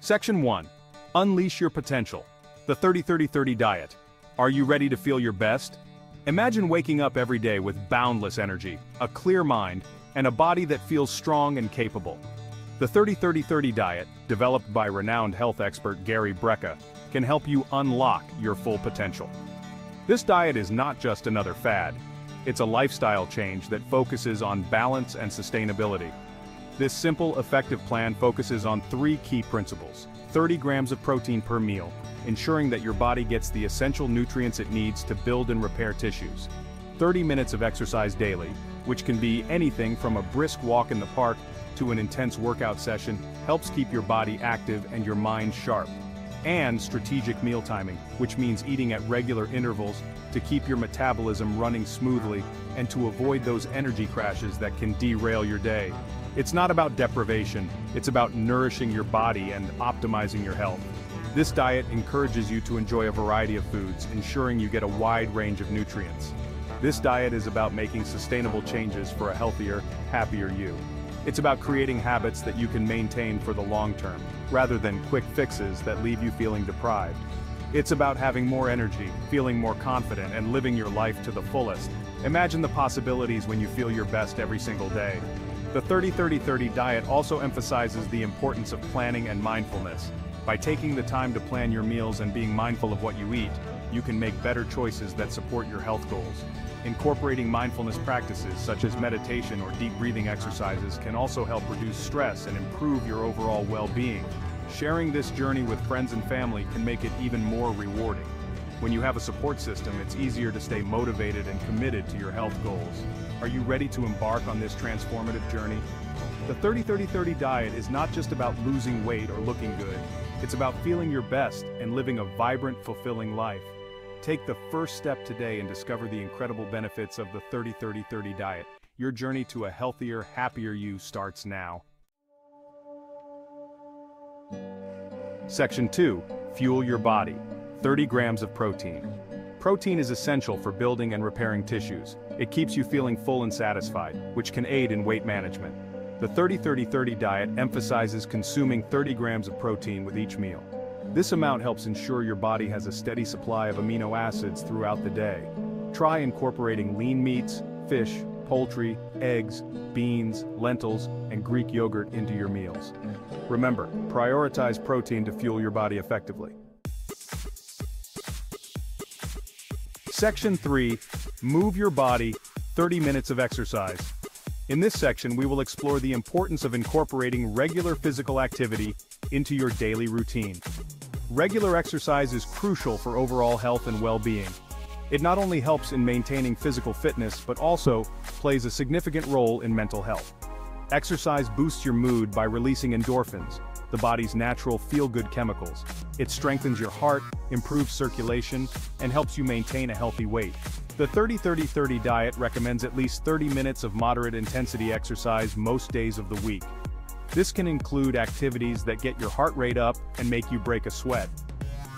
Section 1. Unleash your potential. The 30-30-30 diet. Are you ready to feel your best? Imagine waking up every day with boundless energy, a clear mind, and a body that feels strong and capable. The 30-30-30 diet, developed by renowned health expert Gary Brecka, can help you unlock your full potential. This diet is not just another fad. It's a lifestyle change that focuses on balance and sustainability. This simple, effective plan focuses on three key principles: 30 grams of protein per meal, ensuring that your body gets the essential nutrients it needs to build and repair tissues; 30 minutes of exercise daily, which can be anything from a brisk walk in the park to an intense workout session, helps keep your body active and your mind sharp; and strategic meal timing, which means eating at regular intervals to keep your metabolism running smoothly and to avoid those energy crashes that can derail your day. It's not about deprivation, it's about nourishing your body and optimizing your health. This diet encourages you to enjoy a variety of foods, ensuring you get a wide range of nutrients. This diet is about making sustainable changes for a healthier, happier you. It's about creating habits that you can maintain for the long term, rather than quick fixes that leave you feeling deprived. It's about having more energy, feeling more confident, and living your life to the fullest. Imagine the possibilities when you feel your best every single day. The 30-30-30 diet also emphasizes the importance of planning and mindfulness. By taking the time to plan your meals and being mindful of what you eat, you can make better choices that support your health goals. Incorporating mindfulness practices such as meditation or deep breathing exercises can also help reduce stress and improve your overall well-being. Sharing this journey with friends and family can make it even more rewarding. When you have a support system, it's easier to stay motivated and committed to your health goals. Are you ready to embark on this transformative journey? The 30-30-30 diet is not just about losing weight or looking good. It's about feeling your best and living a vibrant, fulfilling life. Take the first step today and discover the incredible benefits of the 30-30-30 diet. Your journey to a healthier, happier you starts now. Section 2. Fuel your body. 30 grams of protein. Protein is essential for building and repairing tissues. It keeps you feeling full and satisfied, which can aid in weight management. The 30-30-30 diet emphasizes consuming 30 grams of protein with each meal. This amount helps ensure your body has a steady supply of amino acids throughout the day. Try incorporating lean meats, fish, poultry, eggs, beans, lentils, and Greek yogurt into your meals. Remember, prioritize protein to fuel your body effectively. Section 3. Move your body. 30 minutes of exercise. In this section, we will explore the importance of incorporating regular physical activity into your daily routine. Regular exercise is crucial for overall health and well-being. It not only helps in maintaining physical fitness, but also plays a significant role in mental health. Exercise boosts your mood by releasing endorphins, the body's natural feel-good chemicals. It strengthens your heart, improves circulation, and helps you maintain a healthy weight. The 30-30-30 diet recommends at least 30 minutes of moderate intensity exercise most days of the week. This can include activities that get your heart rate up and make you break a sweat.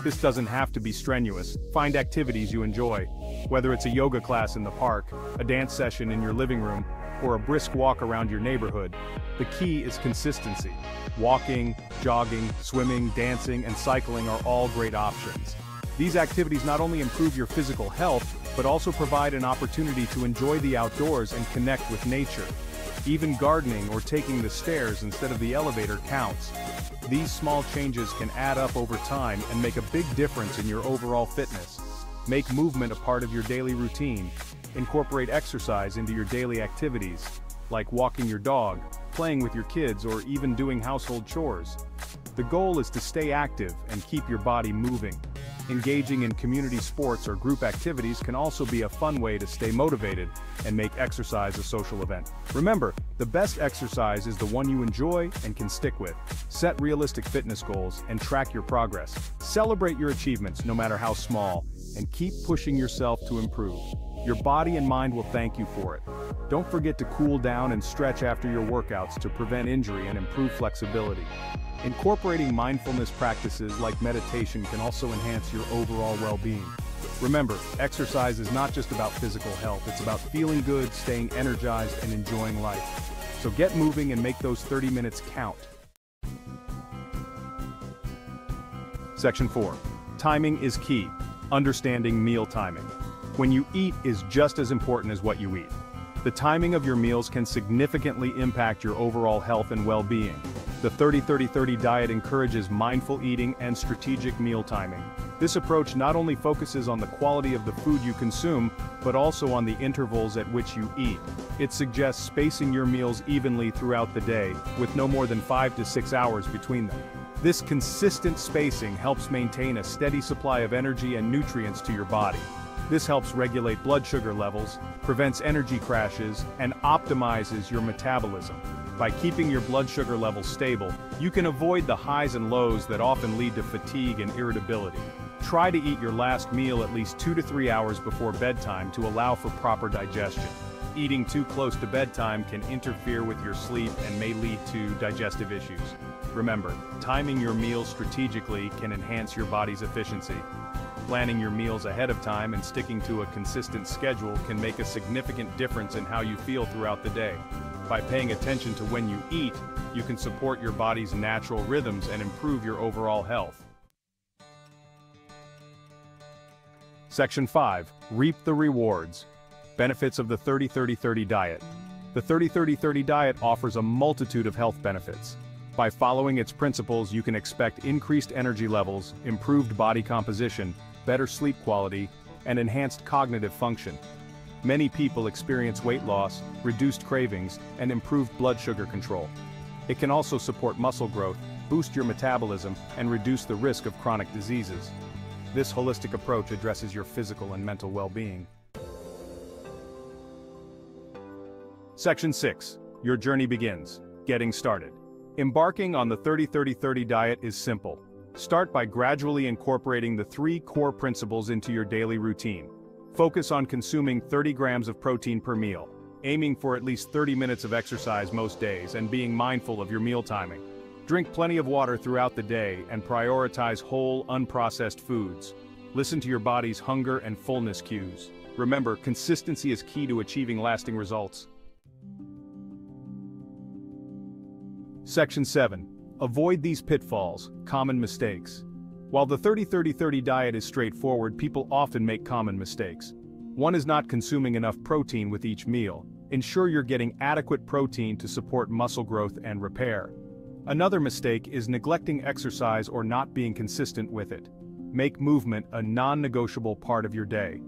This doesn't have to be strenuous. Find activities you enjoy, whether it's a yoga class in the park, a dance session in your living room, or a brisk walk around your neighborhood. The key is consistency. Walking, jogging, swimming, dancing, and cycling are all great options. These activities not only improve your physical health, but also provide an opportunity to enjoy the outdoors and connect with nature. Even gardening or taking the stairs instead of the elevator counts. These small changes can add up over time and make a big difference in your overall fitness. Make movement a part of your daily routine. Incorporate exercise into your daily activities, like walking your dog, playing with your kids, or even doing household chores. The goal is to stay active and keep your body moving. Engaging in community sports or group activities can also be a fun way to stay motivated and make exercise a social event. Remember, the best exercise is the one you enjoy and can stick with. Set realistic fitness goals and track your progress. Celebrate your achievements, no matter how small, and keep pushing yourself to improve. Your body and mind will thank you for it. Don't forget to cool down and stretch after your workouts to prevent injury and improve flexibility. Incorporating mindfulness practices like meditation can also enhance your overall well-being. Remember, exercise is not just about physical health, it's about feeling good, staying energized, and enjoying life. So get moving and make those 30 minutes count. Section 4. Timing is key. Understanding meal timing. When you eat is just as important as what you eat. The timing of your meals can significantly impact your overall health and well-being. The 30-30-30 diet encourages mindful eating and strategic meal timing. This approach not only focuses on the quality of the food you consume, but also on the intervals at which you eat. It suggests spacing your meals evenly throughout the day, with no more than 5 to 6 hours between them. This consistent spacing helps maintain a steady supply of energy and nutrients to your body. This helps regulate blood sugar levels, prevents energy crashes, and optimizes your metabolism. By keeping your blood sugar levels stable, you can avoid the highs and lows that often lead to fatigue and irritability. Try to eat your last meal at least 2 to 3 hours before bedtime to allow for proper digestion. Eating too close to bedtime can interfere with your sleep and may lead to digestive issues. Remember, timing your meals strategically can enhance your body's efficiency. Planning your meals ahead of time and sticking to a consistent schedule can make a significant difference in how you feel throughout the day. By paying attention to when you eat, you can support your body's natural rhythms and improve your overall health. Section 5. Reap the rewards. Benefits of the 30-30-30 diet. The 30-30-30 diet offers a multitude of health benefits. By following its principles, you can expect increased energy levels, improved body composition, better sleep quality, and enhanced cognitive function. Many people experience weight loss, reduced cravings, and improved blood sugar control. It can also support muscle growth, boost your metabolism, and reduce the risk of chronic diseases. This holistic approach addresses your physical and mental well-being. Section 6. Your journey begins. Getting started. Embarking on the 30-30-30 diet is simple. Start by gradually incorporating the 3 core principles into your daily routine. Focus on consuming 30 grams of protein per meal, aiming for at least 30 minutes of exercise most days, and being mindful of your meal timing. Drink plenty of water throughout the day and prioritize whole, unprocessed foods. Listen to your body's hunger and fullness cues. Remember, consistency is key to achieving lasting results. Section 7. Avoid these pitfalls, common mistakes. While the 30-30-30 diet is straightforward, people often make common mistakes. One is not consuming enough protein with each meal. Ensure you're getting adequate protein to support muscle growth and repair. Another mistake is neglecting exercise or not being consistent with it. Make movement a non-negotiable part of your day.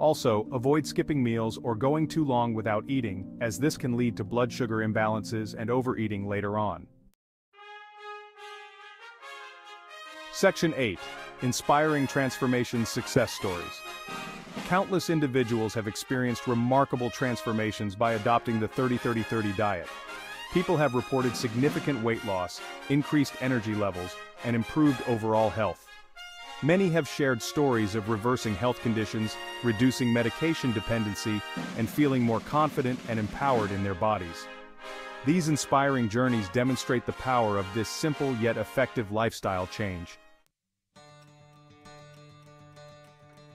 Also, avoid skipping meals or going too long without eating, as this can lead to blood sugar imbalances and overeating later on. Section 8. Inspiring transformation success stories. Countless individuals have experienced remarkable transformations by adopting the 30-30-30 diet. People have reported significant weight loss, increased energy levels, and improved overall health. Many have shared stories of reversing health conditions, reducing medication dependency, and feeling more confident and empowered in their bodies. These inspiring journeys demonstrate the power of this simple yet effective lifestyle change.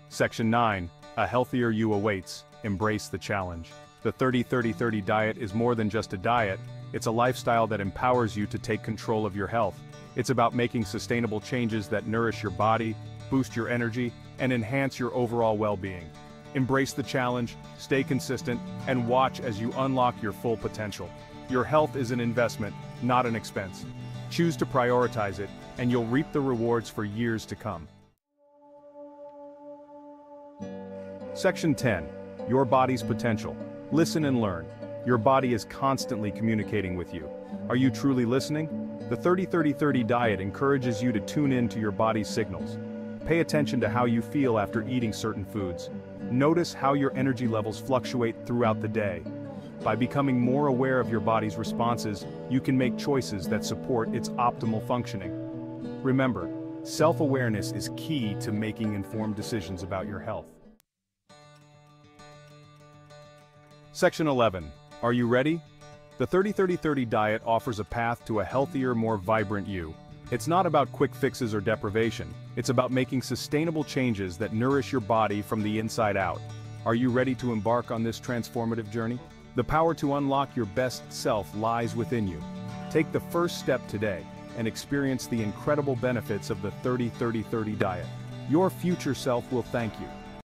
Section 9. A healthier you awaits. Embrace the challenge. The 30-30-30 diet is more than just a diet, it's a lifestyle that empowers you to take control of your health. It's about making sustainable changes that nourish your body, boost your energy, and enhance your overall well-being. Embrace the challenge, stay consistent, and watch as you unlock your full potential. Your health is an investment, not an expense. Choose to prioritize it, and you'll reap the rewards for years to come. Section 10. Your body's potential. Listen and learn. Your body is constantly communicating with you. Are you truly listening? The 30-30-30 diet encourages you to tune in to your body's signals. Pay attention to how you feel after eating certain foods. Notice how your energy levels fluctuate throughout the day. By becoming more aware of your body's responses, you can make choices that support its optimal functioning. Remember, self-awareness is key to making informed decisions about your health. Section 11. Are you ready? The 30-30-30 diet offers a path to a healthier, more vibrant you. It's not about quick fixes or deprivation. It's about making sustainable changes that nourish your body from the inside out. Are you ready to embark on this transformative journey? The power to unlock your best self lies within you. Take the first step today. and experience the incredible benefits of the 30-30-30 diet. Your future self will thank you.